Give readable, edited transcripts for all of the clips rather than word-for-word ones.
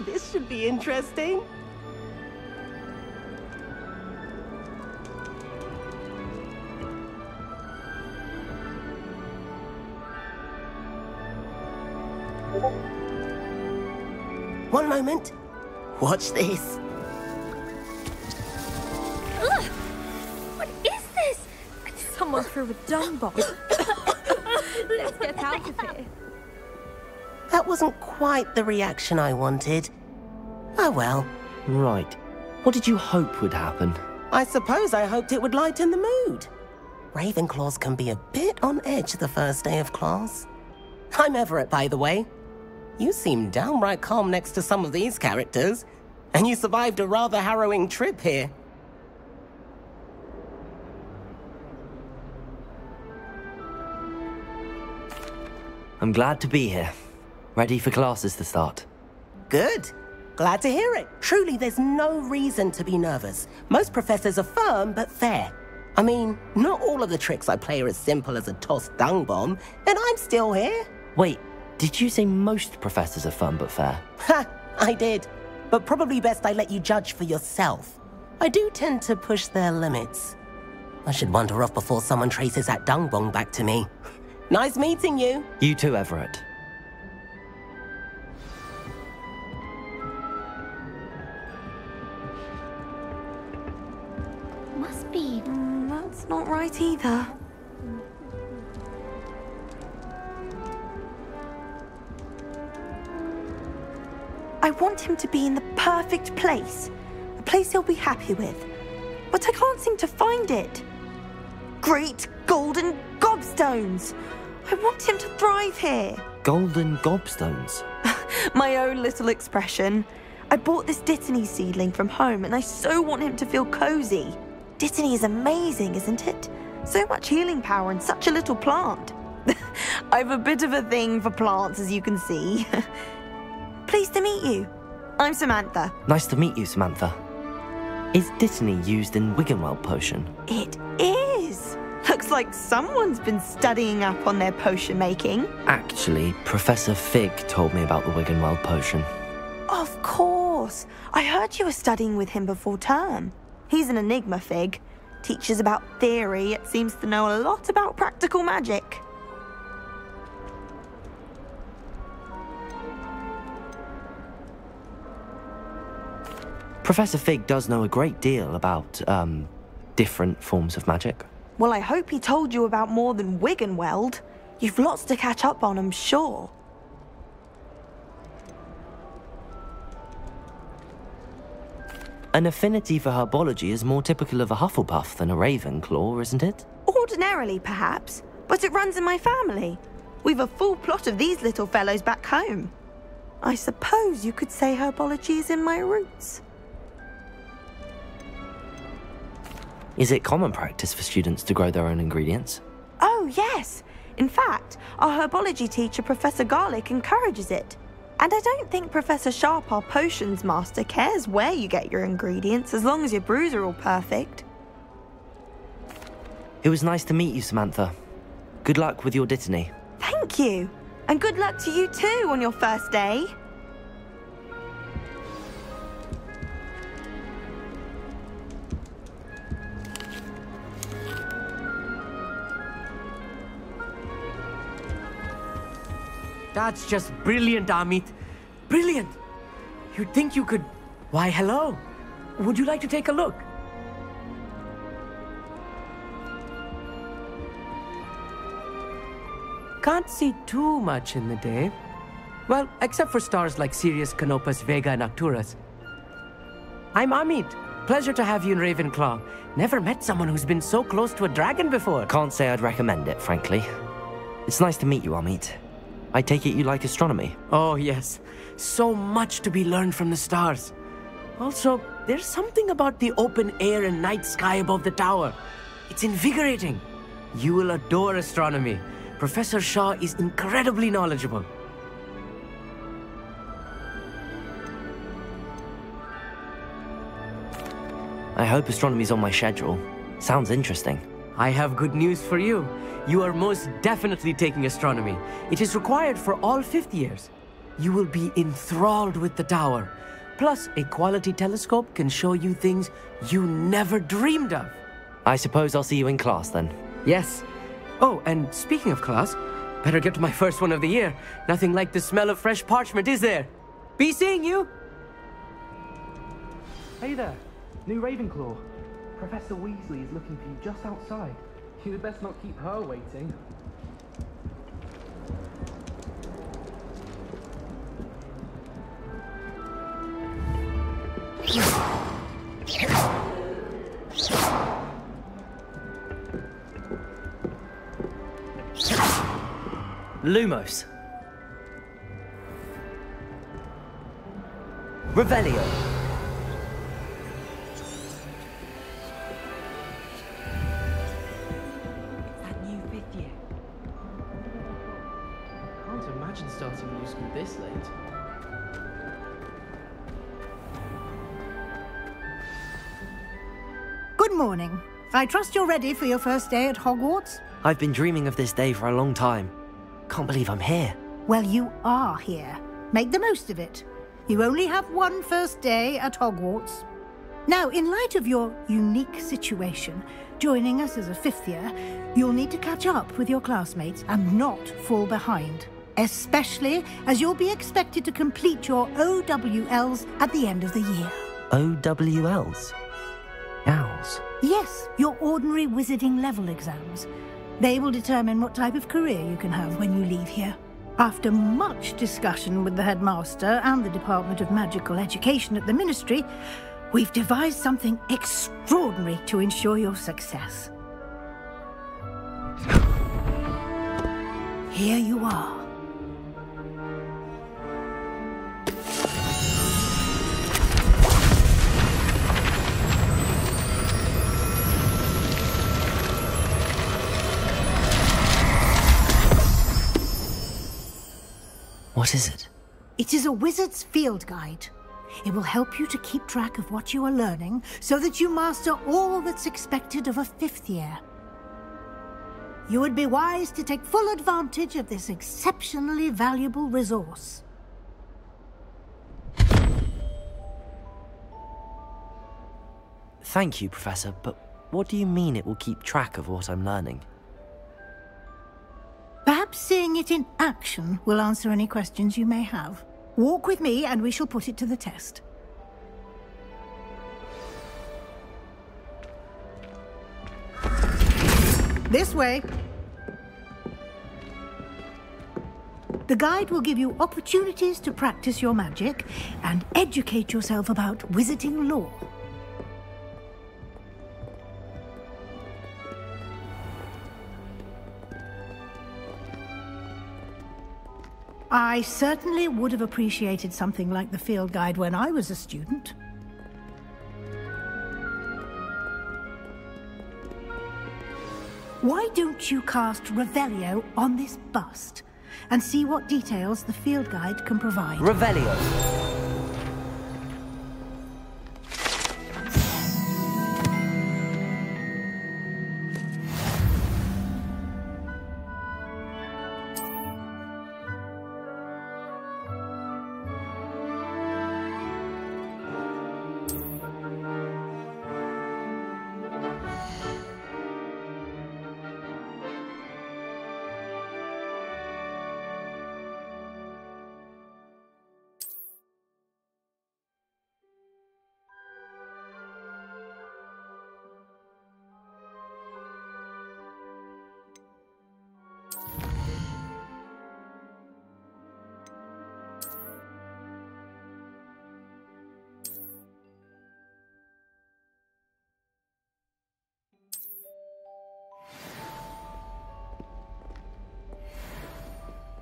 This should be interesting. One moment. Watch this. Ugh. What is this? Someone threw a dung bomb. Let's get out of here. That wasn't quite the reaction I wanted. Oh well. Right. What did you hope would happen? I suppose I hoped it would lighten the mood. Ravenclaws can be a bit on edge the first day of class. I'm Everett, by the way. You seem downright calm next to some of these characters, and you survived a rather harrowing trip here. I'm glad to be here. Ready for classes to start. Good. Glad to hear it. Truly, there's no reason to be nervous. Most professors are firm but fair. I mean, not all of the tricks I play are as simple as a tossed dung bomb, and I'm still here. Wait, did you say most professors are firm but fair? Ha, I did. But probably best I let you judge for yourself. I do tend to push their limits. I should wander off before someone traces that dung bomb back to me. Nice meeting you. You too, Everett. Must be. That's not right either. I want him to be in the perfect place. A place he'll be happy with. But I can't seem to find it. Great golden gobstones! I want him to thrive here. Golden gobstones? My own little expression. I bought this Dittany seedling from home and I so want him to feel cozy. Dittany is amazing, isn't it? So much healing power in such a little plant. I've a bit of a thing for plants, as you can see. Pleased to meet you. I'm Samantha. Nice to meet you, Samantha. Is Dittany used in Wiggenweld potion? It is. Looks like someone's been studying up on their potion making. Actually, Professor Fig told me about the Wiggenweld potion. Of course. I heard you were studying with him before term. He's an enigma, Fig. Teaches about theory, yet seems to know a lot about practical magic. Professor Fig does know a great deal about, different forms of magic. Well, I hope he told you about more than Wiggenweld. You've lots to catch up on, I'm sure. An affinity for herbology is more typical of a Hufflepuff than a Ravenclaw, isn't it? Ordinarily, perhaps, but it runs in my family. We've a full plot of these little fellows back home. I suppose you could say herbology is in my roots. Is it common practice for students to grow their own ingredients? Oh, yes. In fact, our herbology teacher, Professor Garlick, encourages it. And I don't think Professor Sharp, our potions master, cares where you get your ingredients, as long as your brews are all perfect. It was nice to meet you, Samantha. Good luck with your Dittany. Thank you. And good luck to you too on your first day. That's just brilliant, Amit. Brilliant! You'd think you could... Why, hello. Would you like to take a look? Can't see too much in the day. Well, except for stars like Sirius, Canopus, Vega, and Arcturus. I'm Amit. Pleasure to have you in Ravenclaw. Never met someone who's been so close to a dragon before. Can't say I'd recommend it, frankly. It's nice to meet you, Amit. I take it you like astronomy. Oh, yes. So much to be learned from the stars. Also, there's something about the open air and night sky above the tower. It's invigorating. You will adore astronomy. Professor Shaw is incredibly knowledgeable. I hope astronomy's on my schedule. Sounds interesting. I have good news for you. You are most definitely taking astronomy. It is required for all fifth years. You will be enthralled with the tower. Plus, a quality telescope can show you things you never dreamed of. I suppose I'll see you in class then. Yes. Oh, and speaking of class, better get to my first one of the year. Nothing like the smell of fresh parchment, is there? Be seeing you! Hey there, new Ravenclaw. Professor Weasley is looking for you just outside. You'd best not keep her waiting. Lumos. Revelio. That new fifth year. Can't imagine starting new school this late. Good morning. I trust you're ready for your first day at Hogwarts? I've been dreaming of this day for a long time. Can't believe I'm here. Well, you are here. Make the most of it. You only have one first day at Hogwarts. Now, in light of your unique situation, joining us as a fifth year, you'll need to catch up with your classmates and not fall behind, especially as you'll be expected to complete your OWLs at the end of the year. OWLs? Owls? Yes, your ordinary wizarding level exams. They will determine what type of career you can have when you leave here. After much discussion with the headmaster and the Department of Magical Education at the Ministry, we've devised something extraordinary to ensure your success. Here you are. What is it? It is a wizard's field guide. It will help you to keep track of what you are learning so that you master all that's expected of a fifth year. You would be wise to take full advantage of this exceptionally valuable resource. Thank you, Professor, but what do you mean it will keep track of what I'm learning? Perhaps seeing it in action will answer any questions you may have. Walk with me and we shall put it to the test. This way. The guide will give you opportunities to practice your magic and educate yourself about wizarding lore. I certainly would have appreciated something like the field guide when I was a student. Why don't you cast Revelio on this bust and see what details the field guide can provide? Revelio.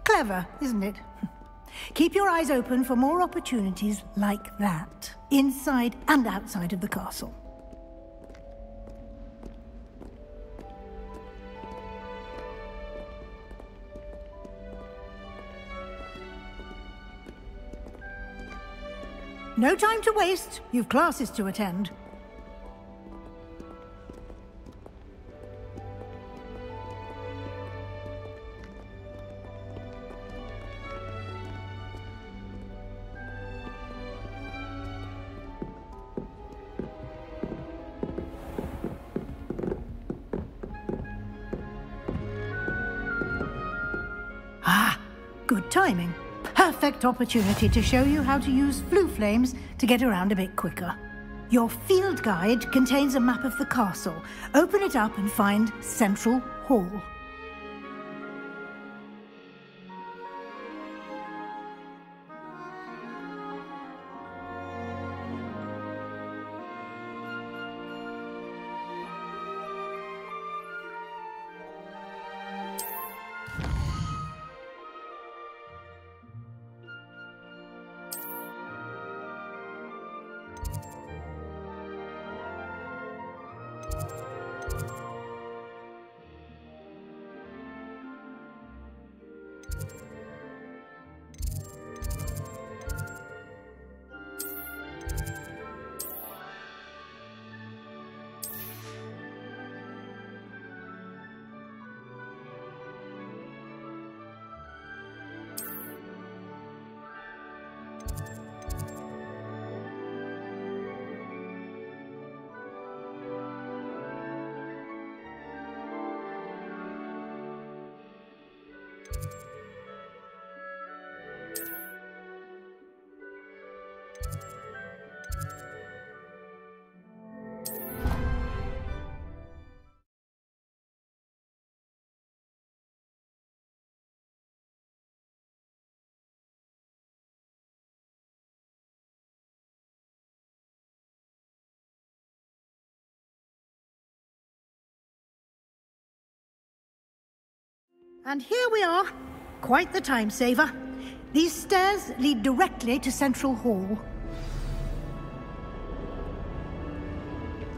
Clever, isn't it? Keep your eyes open for more opportunities like that, inside and outside of the castle. No time to waste. You've classes to attend. Good timing. Perfect opportunity to show you how to use floo flames to get around a bit quicker. Your field guide contains a map of the castle. Open it up and find Central Hall. And here we are. Quite the time saver. These stairs lead directly to Central Hall.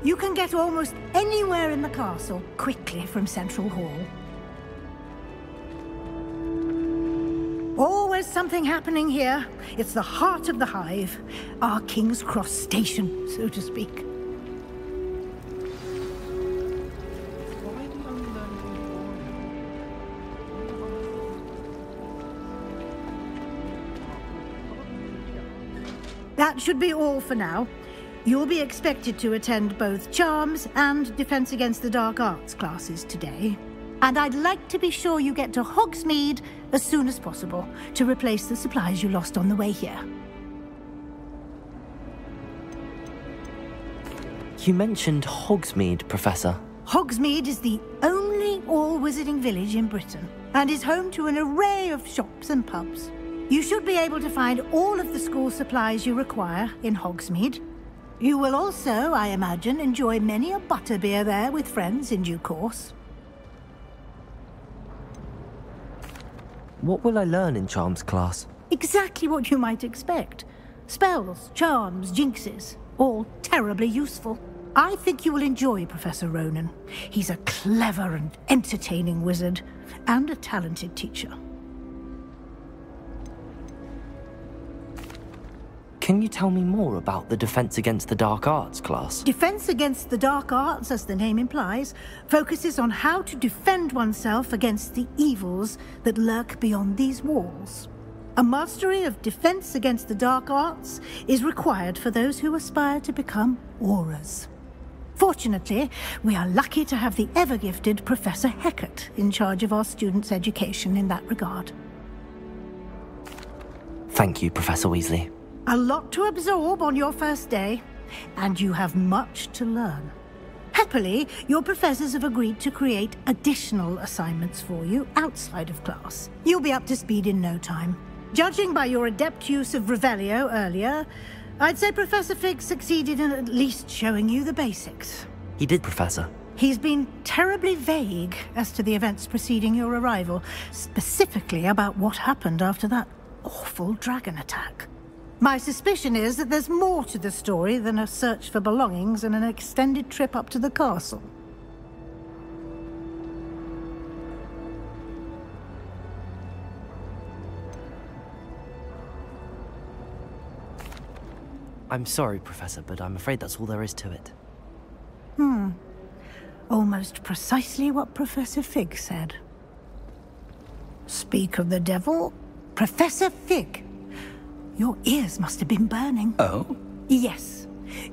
You can get almost anywhere in the castle quickly from Central Hall. Always something happening here. It's the heart of the hive. Our King's Cross station, so to speak. That should be all for now. You'll be expected to attend both Charms and Defense Against the Dark Arts classes today. And I'd like to be sure you get to Hogsmeade as soon as possible to replace the supplies you lost on the way here. You mentioned Hogsmeade, Professor. Hogsmeade is the only all-wizarding village in Britain and is home to an array of shops and pubs. You should be able to find all of the school supplies you require in Hogsmeade. You will also, I imagine, enjoy many a butterbeer there with friends in due course. What will I learn in Charms class? Exactly what you might expect. Spells, charms, jinxes, all terribly useful. I think you will enjoy Professor Ronan. He's a clever and entertaining wizard, and a talented teacher. Can you tell me more about the Defense Against the Dark Arts class? Defense Against the Dark Arts, as the name implies, focuses on how to defend oneself against the evils that lurk beyond these walls. A mastery of Defense Against the Dark Arts is required for those who aspire to become auras. Fortunately, we are lucky to have the ever-gifted Professor Heckert in charge of our students' education in that regard. Thank you, Professor Weasley. A lot to absorb on your first day, and you have much to learn. Happily, your professors have agreed to create additional assignments for you outside of class. You'll be up to speed in no time. Judging by your adept use of Revelio earlier, I'd say Professor Fig succeeded in at least showing you the basics. He did, Professor. He's been terribly vague as to the events preceding your arrival, specifically about what happened after that awful dragon attack. My suspicion is that there's more to the story than a search for belongings and an extended trip up to the castle. I'm sorry, Professor, but I'm afraid that's all there is to it. Almost precisely what Professor Fig said. Speak of the devil, Professor Fig. Your ears must have been burning. Oh? Yes.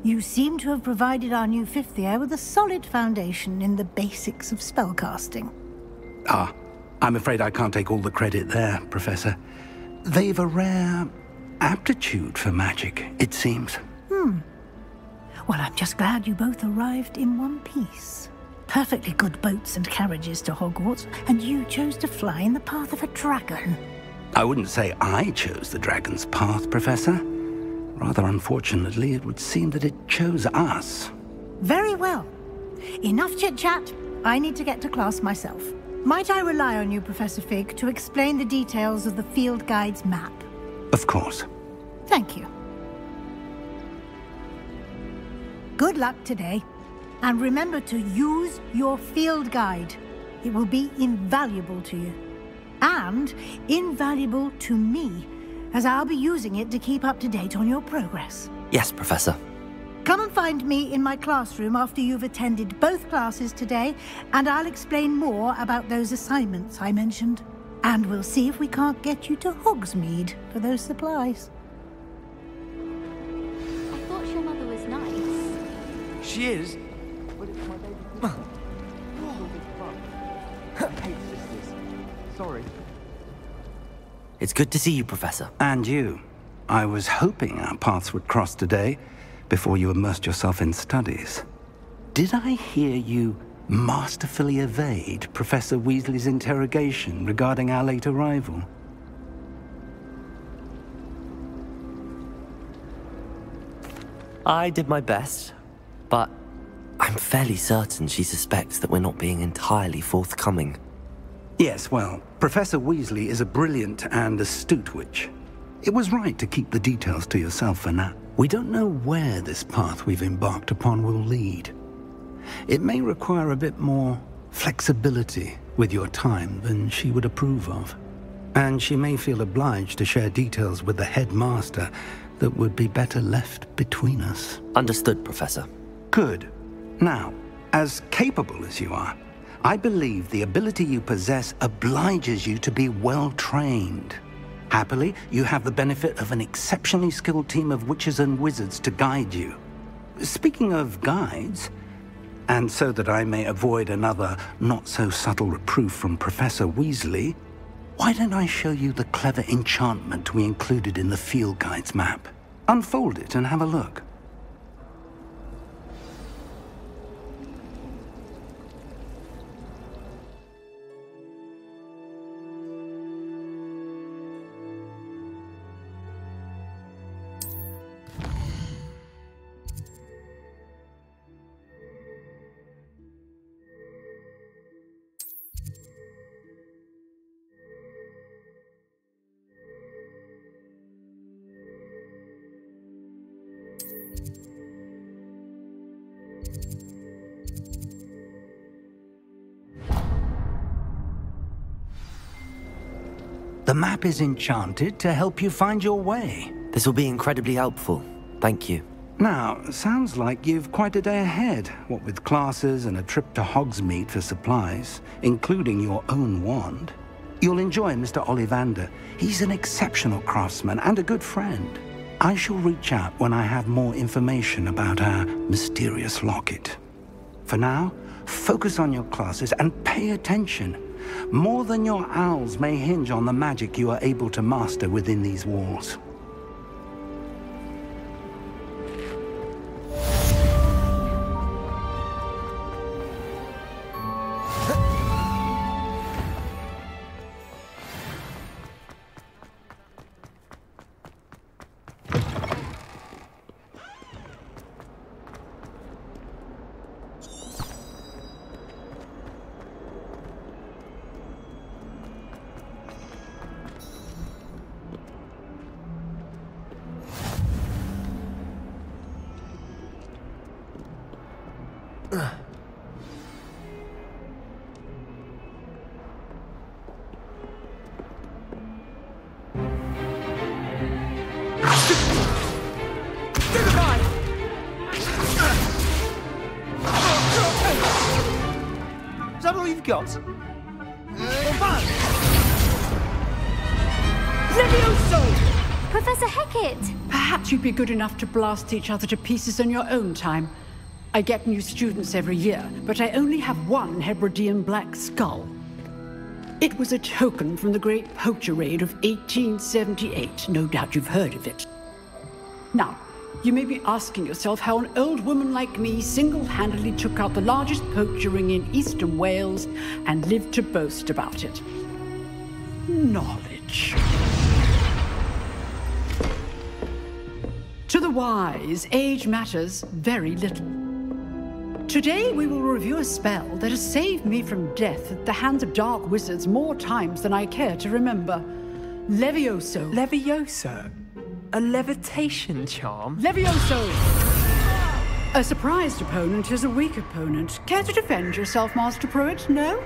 You seem to have provided our new fifth year with a solid foundation in the basics of spellcasting. Ah, I'm afraid I can't take all the credit there, Professor. They've a rare aptitude for magic, it seems. Hmm. Well, I'm just glad you both arrived in one piece. Perfectly good boats and carriages to Hogwarts, and you chose to fly in the path of a dragon. I wouldn't say I chose the dragon's path, Professor. Rather unfortunately, it would seem that it chose us. Very well. Enough chit-chat. I need to get to class myself. Might I rely on you, Professor Fig, to explain the details of the field guide's map? Of course. Thank you. Good luck today. And remember to use your field guide. It will be invaluable to you. And invaluable to me, as I'll be using it to keep up to date on your progress. Yes, Professor. Come and find me in my classroom after you've attended both classes today, and I'll explain more about those assignments I mentioned. And we'll see if we can't get you to Hogsmeade for those supplies. I thought your mother was nice. She is. Sorry. It's good to see you, Professor. And you. I was hoping our paths would cross today before you immersed yourself in studies. Did I hear you masterfully evade Professor Weasley's interrogation regarding our late arrival? I did my best, but I'm fairly certain she suspects that we're not being entirely forthcoming. Yes, well, Professor Weasley is a brilliant and astute witch. It was right to keep the details to yourself for now. We don't know where this path we've embarked upon will lead. It may require a bit more flexibility with your time than she would approve of. And she may feel obliged to share details with the headmaster that would be better left between us. Understood, Professor. Good. Now, as capable as you are, I believe the ability you possess obliges you to be well-trained. Happily, you have the benefit of an exceptionally skilled team of witches and wizards to guide you. Speaking of guides, and so that I may avoid another not-so-subtle reproof from Professor Weasley, why don't I show you the clever enchantment we included in the field guide's map? Unfold it and have a look. The map is enchanted to help you find your way. This will be incredibly helpful. Thank you. Now, sounds like you've quite a day ahead, what with classes and a trip to Hogsmeade for supplies, including your own wand. You'll enjoy Mr. Ollivander. He's an exceptional craftsman and a good friend. I shall reach out when I have more information about our mysterious locket. For now, focus on your classes and pay attention. More than your OWLs may hinge on the magic you are able to master within these walls. Got. Levioso! Professor Heckert! Perhaps you'd be good enough to blast each other to pieces in your own time. I get new students every year, but I only have one Hebridean black skull. It was a token from the great poacher raid of 1878. No doubt you've heard of it. Now, you may be asking yourself how an old woman like me single-handedly took out the largest poacher ring in eastern Wales and lived to boast about it. Knowledge. To the wise, age matters very little. Today we will review a spell that has saved me from death at the hands of dark wizards more times than I care to remember. Levioso. Levioso? A levitation charm? Levioso! A surprised opponent is a weak opponent. Care to defend yourself, Master Pruitt? No?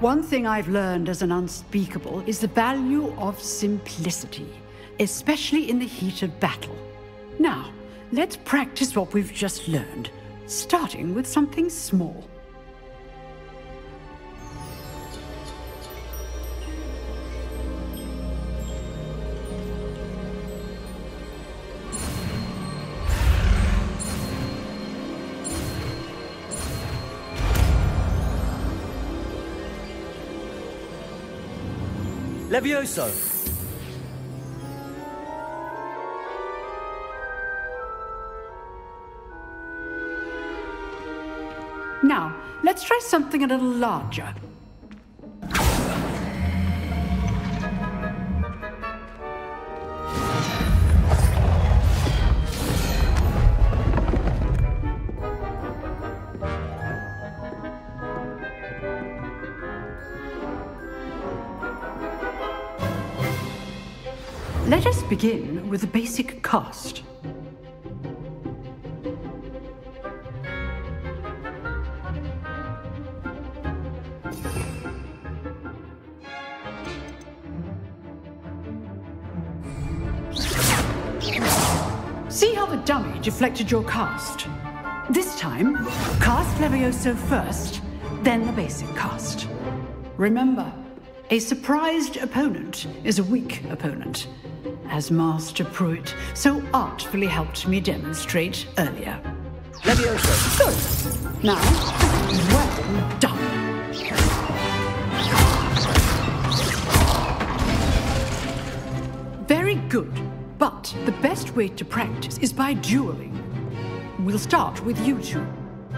One thing I've learned as an unspeakable is the value of simplicity, especially in the heat of battle. Now, let's practice what we've just learned, starting with something small. Levioso! Now, let's try something a little larger. Let us begin with the basic cast. Dummy deflected your cast. This time, cast Levioso first, then the basic cast. Remember, a surprised opponent is a weak opponent, as Master Pruitt so artfully helped me demonstrate earlier. Levioso. Good. Now, well done. Very good. But the best way to practice is by dueling. We'll start with you two.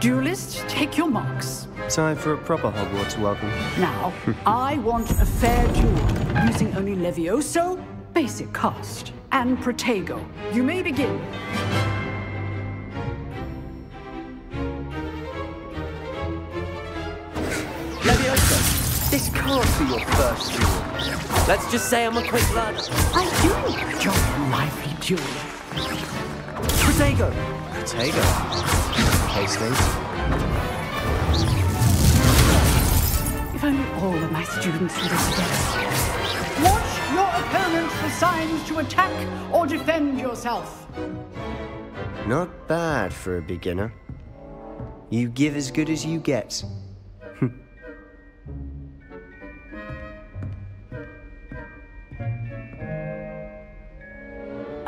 Duelists, take your marks. Time for a proper Hogwarts welcome. Now, I want a fair duel, using only Levioso, basic cast, and Protego. You may begin. Levioso, this can't be your first duel. Let's just say I'm a quick lad. I do enjoy a lively duel. Protego. Protego. Hastings. If only all of my students would respect. Watch your opponent for signs to attack or defend yourself. Not bad for a beginner. You give as good as you get.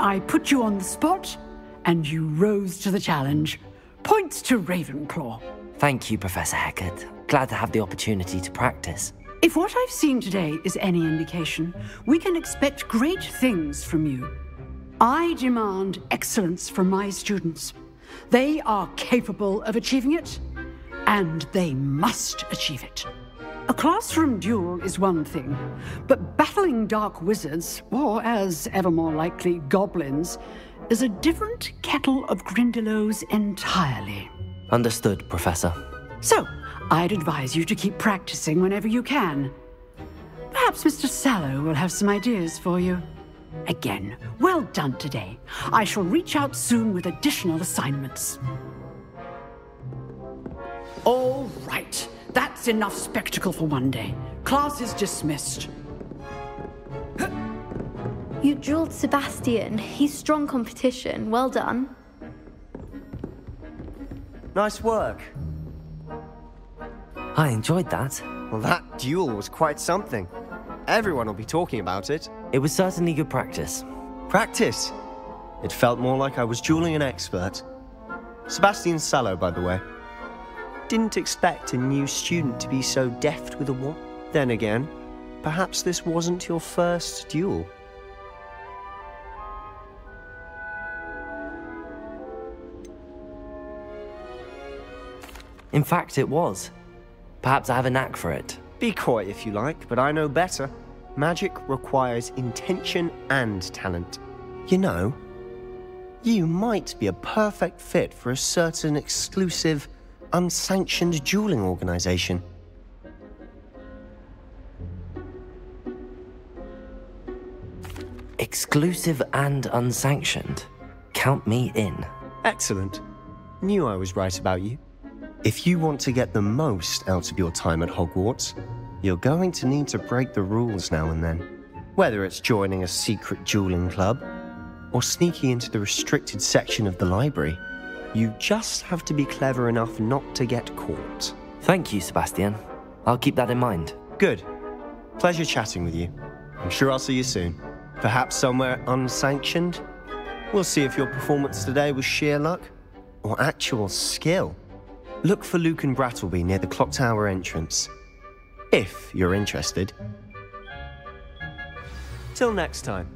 I put you on the spot, and you rose to the challenge. Points to Ravenclaw. Thank you, Professor Heckert. Glad to have the opportunity to practice. If what I've seen today is any indication, we can expect great things from you. I demand excellence from my students. They are capable of achieving it, and they must achieve it. A classroom duel is one thing, but battling dark wizards, or as ever more likely, goblins, is a different kettle of Grindelows entirely. Understood, Professor. So, I'd advise you to keep practicing whenever you can. Perhaps Mr. Sallow will have some ideas for you. Again, well done today. I shall reach out soon with additional assignments. All right. That's enough spectacle for one day. Class is dismissed. You drilled Sebastian. He's strong competition. Well done. Nice work. I enjoyed that. Well, that duel was quite something. Everyone will be talking about it. It was certainly good practice. Practice? It felt more like I was dueling an expert. Sebastian Sallow, by the way. didn't expect a new student to be so deft with a wand. Then again, perhaps this wasn't your first duel. In fact, it was. Perhaps I have a knack for it. Be coy if you like, but I know better. Magic requires intention and talent. You know, you might be a perfect fit for a certain exclusive, unsanctioned dueling organization. Exclusive and unsanctioned. Count me in. Excellent. Knew I was right about you. If you want to get the most out of your time at Hogwarts, you're going to need to break the rules now and then. Whether it's joining a secret dueling club or sneaking into the restricted section of the library, you just have to be clever enough not to get caught. Thank you, Sebastian. I'll keep that in mind. Good. Pleasure chatting with you. I'm sure I'll see you soon. Perhaps somewhere unsanctioned? We'll see if your performance today was sheer luck or actual skill. Look for Luke and Brattleby near the clock tower entrance, if you're interested. Till next time.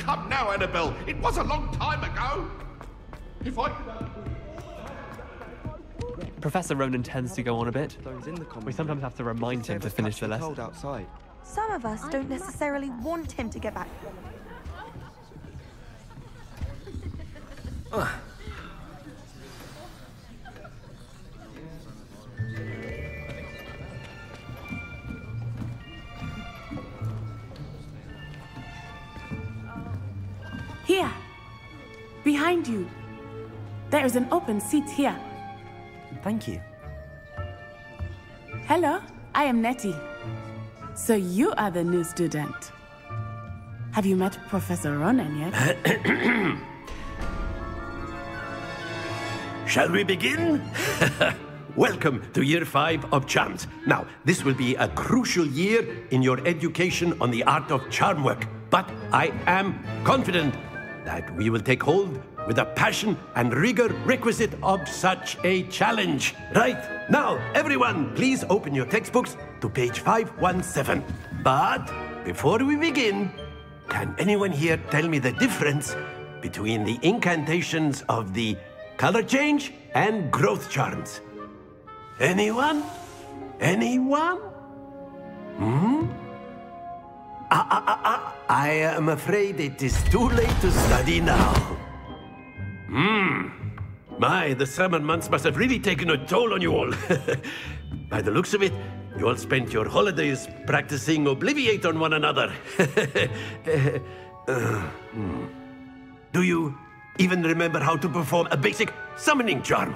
Come now, Annabelle. It was a long time ago. If I could... Professor Ronan tends to go on a bit. We sometimes have to remind him to finish the lesson. Some of us don't necessarily want him to get back. You. There is an open seat here. Thank you. Hello, I am Nettie. So you are the new student. Have you met Professor Ronan yet? Shall we begin? Welcome to Year 5 of Charms. Now, this will be a crucial year in your education on the art of charm work, but I am confident that we will take hold with the passion and rigor requisite of such a challenge. Right, now, everyone, please open your textbooks to page 517. But before we begin, can anyone here tell me the difference between the incantations of the color change and growth charms? Anyone? Anyone? Hmm? I am afraid it is too late to study now. My, the summer months must have really taken a toll on you all. By the looks of it, you all spent your holidays practicing Obliviate on one another. Do you even remember how to perform a basic summoning charm?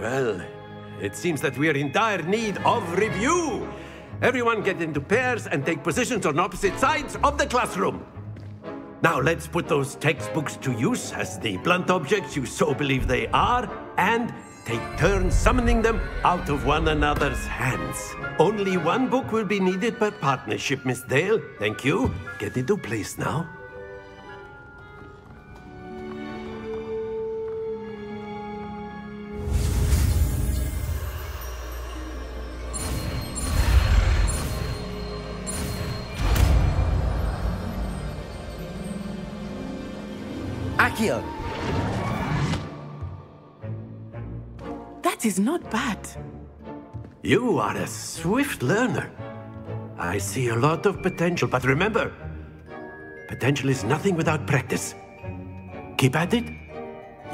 Well, it seems that we are in dire need of review. Everyone get into pairs and take positions on opposite sides of the classroom. Now let's put those textbooks to use as the blunt objects you so believe they are and take turns summoning them out of one another's hands. Only one book will be needed per partnership, Miss Dale. Thank you. Get into place now. back here. That is not bad. You are a swift learner. I see a lot of potential, but remember, potential is nothing without practice. Keep at it.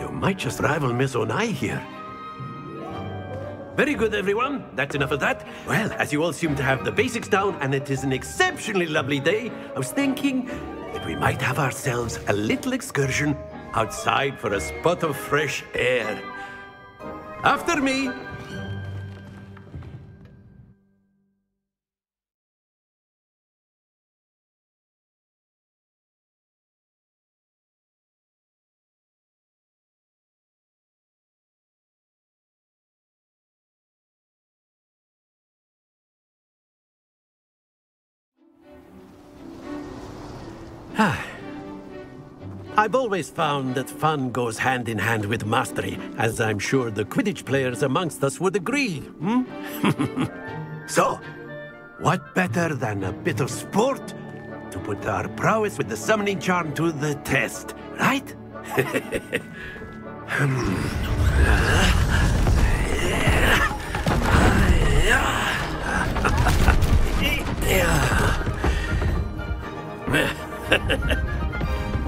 You might just rival Miss Onai here. Very good, everyone. That's enough of that. Well, as you all seem to have the basics down, and it is an exceptionally lovely day, I was thinking that we might have ourselves a little excursion outside for a spot of fresh air. After me. I've always found that fun goes hand in hand with mastery, as I'm sure the Quidditch players amongst us would agree, So, what better than a bit of sport to put our prowess with the summoning charm to the test, right?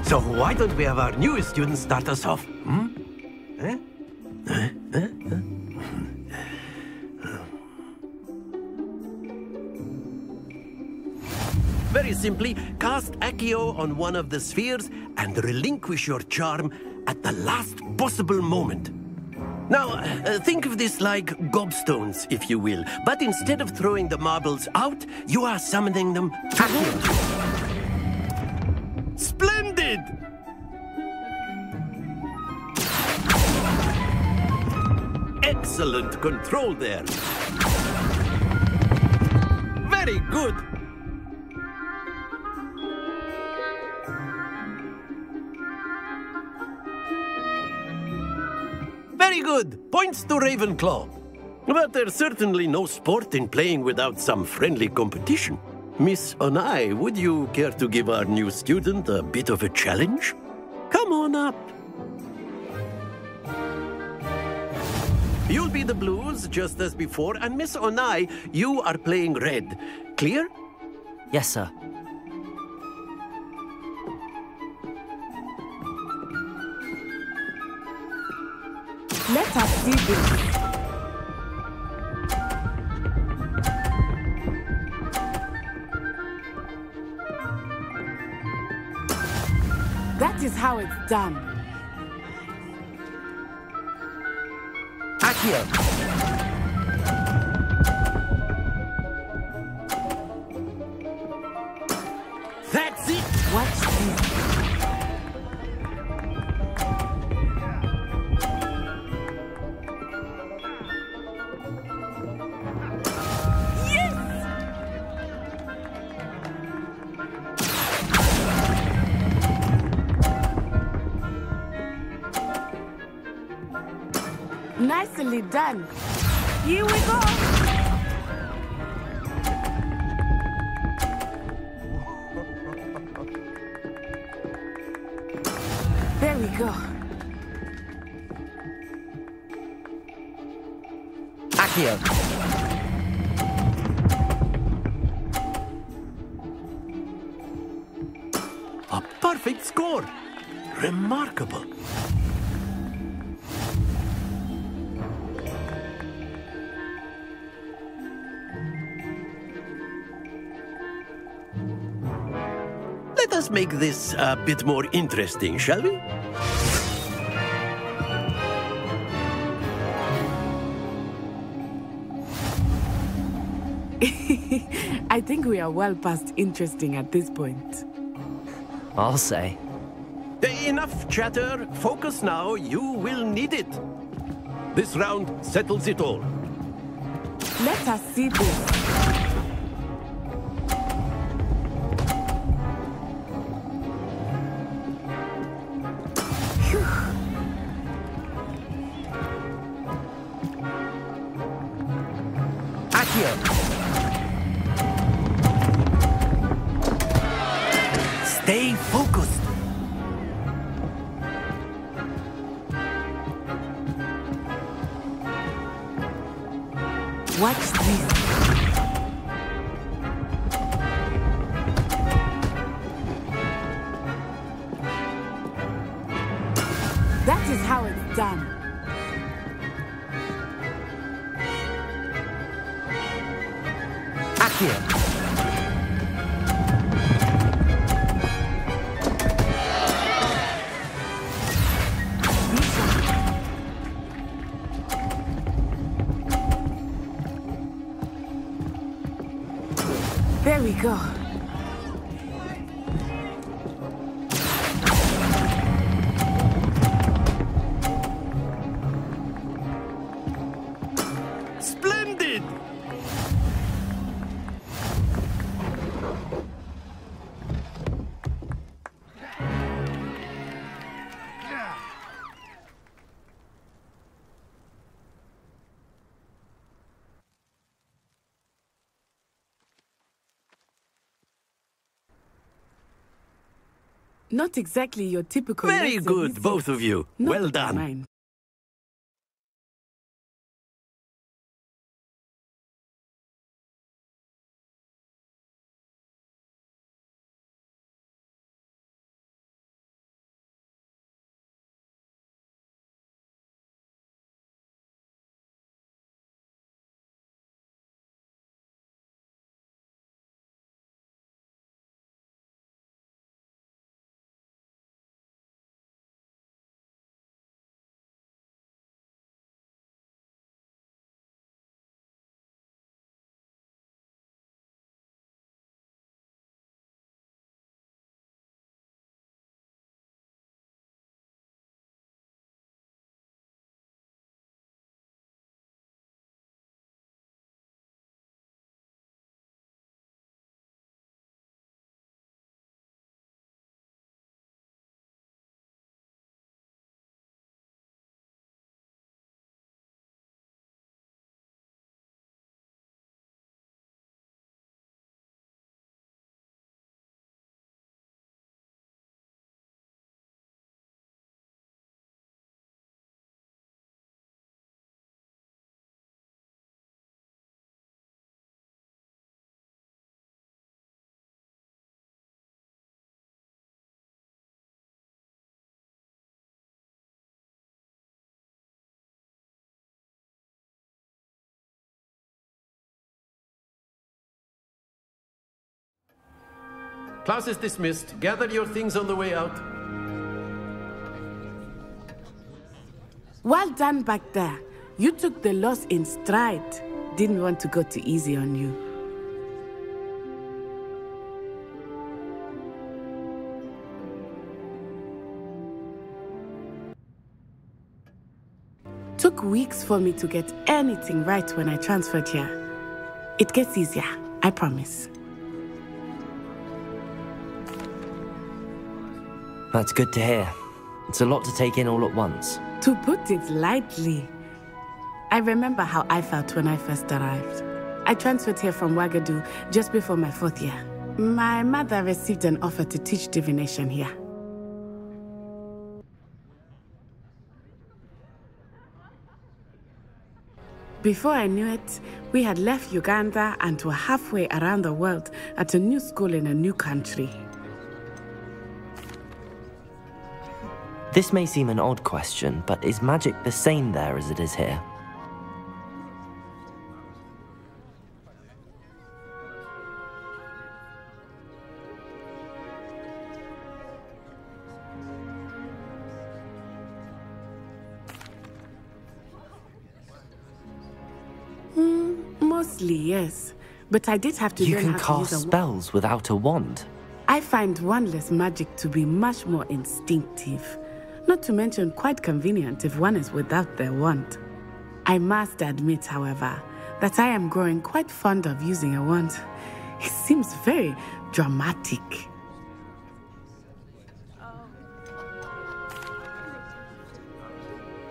So why don't we have our newest student start us off, Very simply, cast Accio on one of the spheres and relinquish your charm at the last possible moment. Now, think of this like gobstones, if you will. But instead of throwing the marbles out, you are summoning them at you. Splendid! Excellent control there. Very good. Very good. Points to Ravenclaw. But there's certainly no sport in playing without some friendly competition. Miss Onai, would you care to give our new student a bit of a challenge? Come on up. You'll be the blues, just as before, and Miss Onai, you are playing red. Clear? Yes, sir. Let us do this. That is how it's done. Accio. That's it. Watch this. Yes. Nicely done. Here we go. There we go. Accio. A perfect score. Remarkable. Let's make this a bit more interesting, shall we? I think we are well past interesting at this point. I'll say. Enough chatter. Focus now. You will need it. This round settles it all. Let us see this. Stay focused. What's this? That is how it's done. There we go. Splendid. Not exactly your typical... Very good, both of you. Well done. Class is dismissed. Gather your things on the way out. Well done back there. You took the loss in stride. Didn't want to go too easy on you. Took weeks for me to get anything right when I transferred here. It gets easier, I promise. That's good to hear. It's a lot to take in all at once. To put it lightly. I remember how I felt when I first arrived. I transferred here from Wagadu just before my 4th year. My mother received an offer to teach divination here. Before I knew it, we had left Uganda and were halfway around the world at a new school in a new country. This may seem an odd question, but is magic the same there as it is here? Mostly, yes. But I did have to learn how to use a wand. You can cast spells without a wand. I find wandless magic to be much more instinctive. Not to mention quite convenient if one is without their wand. I must admit, however, that I am growing quite fond of using a wand. It seems very dramatic.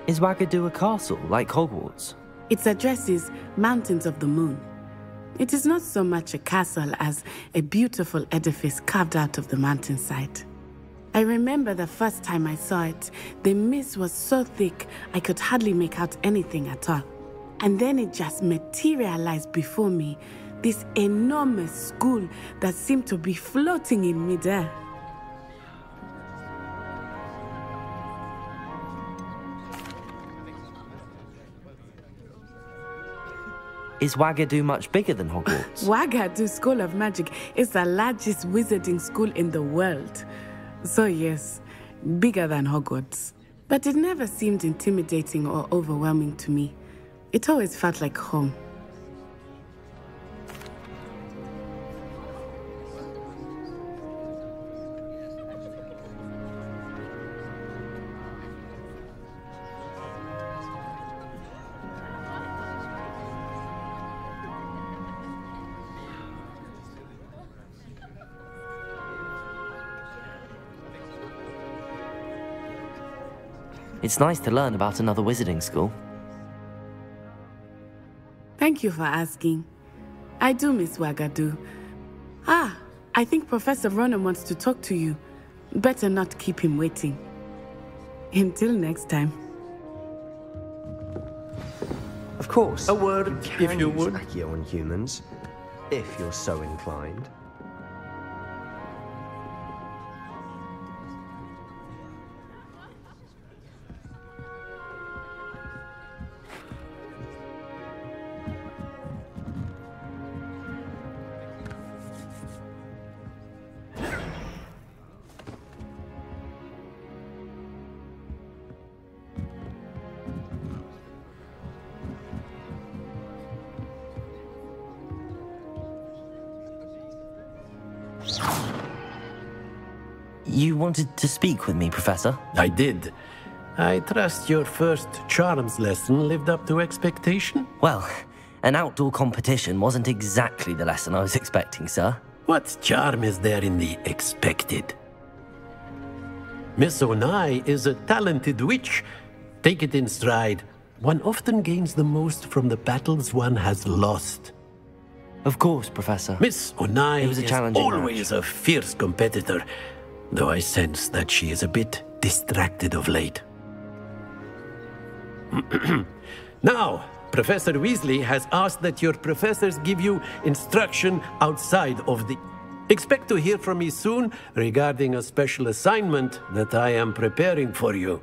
Is Wagadu a castle like Hogwarts? It addresses Mountains of the Moon. It is not so much a castle as a beautiful edifice carved out of the mountainside. I remember the first time I saw it, the mist was so thick I could hardly make out anything at all. And then it just materialized before me, this enormous school that seemed to be floating in midair. Is Wagadu much bigger than Hogwarts? Wagadu School of Magic is the largest wizarding school in the world. So yes, bigger than Hogwarts. But it never seemed intimidating or overwhelming to me. It always felt like home. It's nice to learn about another wizarding school. Thank you for asking. I do miss Wagadu. Ah, I think Professor Ronan wants to talk to you. Better not keep him waiting. Until next time. Of course. A word if you would. Accio on humans, if you're so inclined. You wanted to speak with me, Professor? I did. I trust your first Charms lesson lived up to expectation? Well, an outdoor competition wasn't exactly the lesson I was expecting, sir. What charm is there in the expected? Miss Onai is a talented witch. Take it in stride. One often gains the most from the battles one has lost. Of course, Professor. Miss Onai is always a fierce competitor. Though I sense that she is a bit distracted of late. Now, Professor Weasley has asked that your professors give you instruction outside of the... Expect to hear from me soon regarding a special assignment that I am preparing for you.